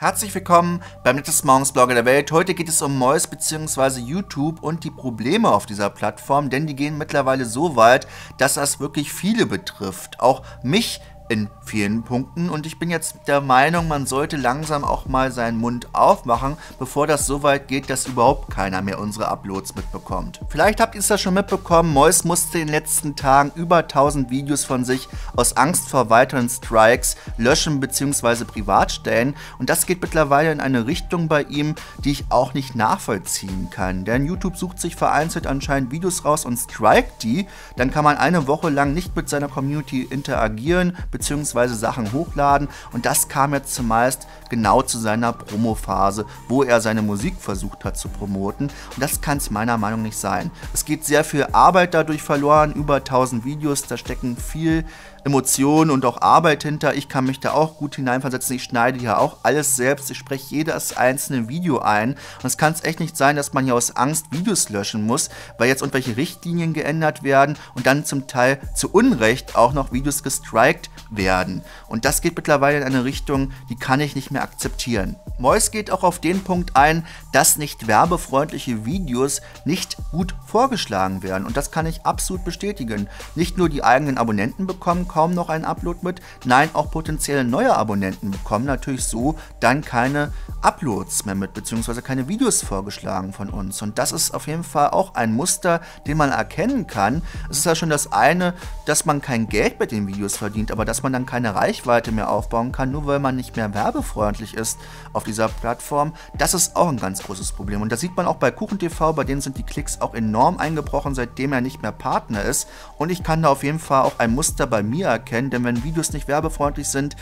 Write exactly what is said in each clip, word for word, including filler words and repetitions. Herzlich willkommen beim nettesten Morgensblogger der Welt. Heute geht es um Mois bzw. YouTube und die Probleme auf dieser Plattform, denn die gehen mittlerweile so weit, dass das wirklich viele betrifft. Auch mich in vielen Punkten, und ich bin jetzt der Meinung, man sollte langsam auch mal seinen Mund aufmachen, bevor das so weit geht, dass überhaupt keiner mehr unsere Uploads mitbekommt. Vielleicht habt ihr es ja schon mitbekommen, Mois musste in den letzten Tagen über tausend Videos von sich aus Angst vor weiteren Strikes löschen bzw. privat stellen, und das geht mittlerweile in eine Richtung bei ihm, die ich auch nicht nachvollziehen kann, denn YouTube sucht sich vereinzelt anscheinend Videos raus und strikt die, dann kann man eine Woche lang nicht mit seiner Community interagieren beziehungsweise Sachen hochladen, und das kam jetzt zumeist genau zu seiner Promophase, wo er seine Musik versucht hat zu promoten, und das kann es meiner Meinung nach nicht sein. Es geht sehr viel Arbeit dadurch verloren, über tausend Videos, da stecken viel Emotionen und auch Arbeit hinter. Ich kann mich da auch gut hineinversetzen, ich schneide hier auch alles selbst, ich spreche jedes einzelne Video ein, und es kann es echt nicht sein, dass man hier aus Angst Videos löschen muss, weil jetzt irgendwelche Richtlinien geändert werden und dann zum Teil zu Unrecht auch noch Videos gestrikt werden. Und das geht mittlerweile in eine Richtung, die kann ich nicht mehr akzeptieren. Mois geht auch auf den Punkt ein, dass nicht werbefreundliche Videos nicht gut vorgeschlagen werden, und das kann ich absolut bestätigen. Nicht nur die eigenen Abonnenten bekommen kaum noch einen Upload mit, nein, auch potenzielle neue Abonnenten bekommen natürlich so dann keine Uploads mehr mit, beziehungsweise keine Videos vorgeschlagen von uns, und das ist auf jeden Fall auch ein Muster, den man erkennen kann. Es ist ja schon das eine, dass man kein Geld mit den Videos verdient, aber das dass man dann keine Reichweite mehr aufbauen kann, nur weil man nicht mehr werbefreundlich ist auf dieser Plattform, das ist auch ein ganz großes Problem. Und das sieht man auch bei KuchenTV, bei denen sind die Klicks auch enorm eingebrochen, seitdem er nicht mehr Partner ist. Und ich kann da auf jeden Fall auch ein Muster bei mir erkennen, denn wenn Videos nicht werbefreundlich sind,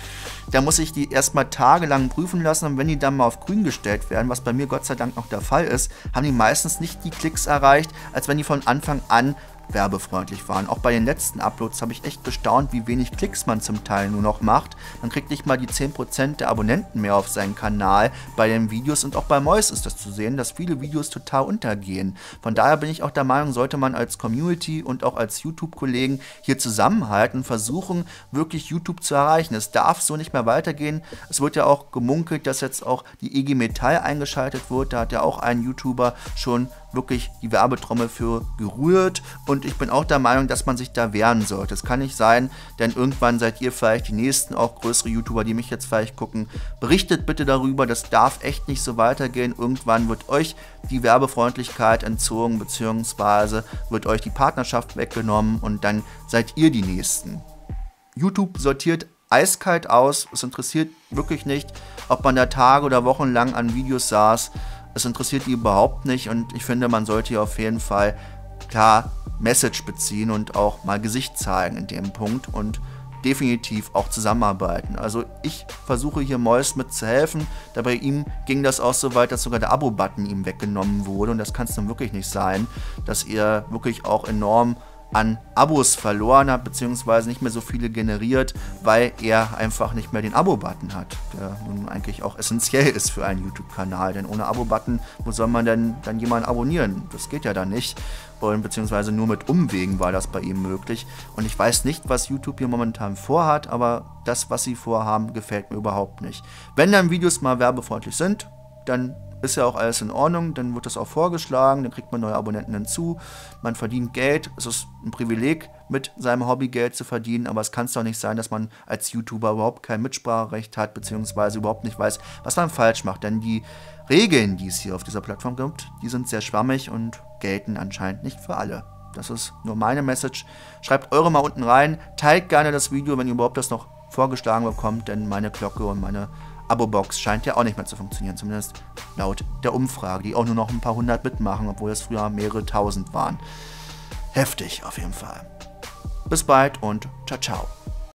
dann muss ich die erstmal tagelang prüfen lassen, und wenn die dann mal auf grün gestellt werden, was bei mir Gott sei Dank noch der Fall ist, haben die meistens nicht die Klicks erreicht, als wenn die von Anfang an werbefreundlich waren. Auch bei den letzten Uploads habe ich echt bestaunt, wie wenig Klicks man zum Teil nur noch macht. Man kriegt nicht mal die zehn Prozent der Abonnenten mehr auf seinen Kanal bei den Videos, und auch bei Mois ist das zu sehen, dass viele Videos total untergehen. Von daher bin ich auch der Meinung, sollte man als Community und auch als YouTube-Kollegen hier zusammenhalten und versuchen, wirklich YouTube zu erreichen. Es darf so nicht mehr weitergehen. Es wird ja auch gemunkelt, dass jetzt auch die E G Metall eingeschaltet wird. Da hat ja auch ein YouTuber schon wirklich die Werbetrommel für gerührt, und ich bin auch der Meinung, dass man sich da wehren sollte. Es kann nicht sein, denn irgendwann seid ihr vielleicht die nächsten auch größere YouTuber, die mich jetzt vielleicht gucken. Berichtet bitte darüber, das darf echt nicht so weitergehen. Irgendwann wird euch die Werbefreundlichkeit entzogen, beziehungsweise wird euch die Partnerschaft weggenommen, und dann seid ihr die Nächsten. YouTube sortiert eiskalt aus, es interessiert wirklich nicht, ob man da Tage oder Wochen lang an Videos saß. Es interessiert die überhaupt nicht, und ich finde, man sollte hier auf jeden Fall klar Message beziehen und auch mal Gesicht zeigen in dem Punkt und definitiv auch zusammenarbeiten. Also ich versuche hier Mois mitzuhelfen, da bei ihm ging das auch so weit, dass sogar der Abo-Button ihm weggenommen wurde, und das kann es nun wirklich nicht sein, dass ihr wirklich auch enorm an Abos verloren hat, beziehungsweise nicht mehr so viele generiert, weil er einfach nicht mehr den Abo-Button hat, der nun eigentlich auch essentiell ist für einen YouTube-Kanal, denn ohne Abo-Button, wo soll man denn dann jemanden abonnieren? Das geht ja dann nicht, und beziehungsweise nur mit Umwegen war das bei ihm möglich, und ich weiß nicht, was YouTube hier momentan vorhat, aber das, was sie vorhaben, gefällt mir überhaupt nicht. Wenn dann Videos mal werbefreundlich sind, dann ist ja auch alles in Ordnung, dann wird das auch vorgeschlagen, dann kriegt man neue Abonnenten hinzu, man verdient Geld, es ist ein Privileg, mit seinem Hobby Geld zu verdienen, aber es kann es doch nicht sein, dass man als YouTuber überhaupt kein Mitspracherecht hat, beziehungsweise überhaupt nicht weiß, was man falsch macht, denn die Regeln, die es hier auf dieser Plattform gibt, die sind sehr schwammig und gelten anscheinend nicht für alle. Das ist nur meine Message. Schreibt eure mal unten rein, teilt gerne das Video, wenn ihr überhaupt das noch vorgeschlagen bekommt, denn meine Glocke und meine Abo-Box scheint ja auch nicht mehr zu funktionieren, zumindest laut der Umfrage, die auch nur noch ein paar hundert mitmachen, obwohl es früher mehrere tausend waren. Heftig auf jeden Fall. Bis bald und ciao, ciao.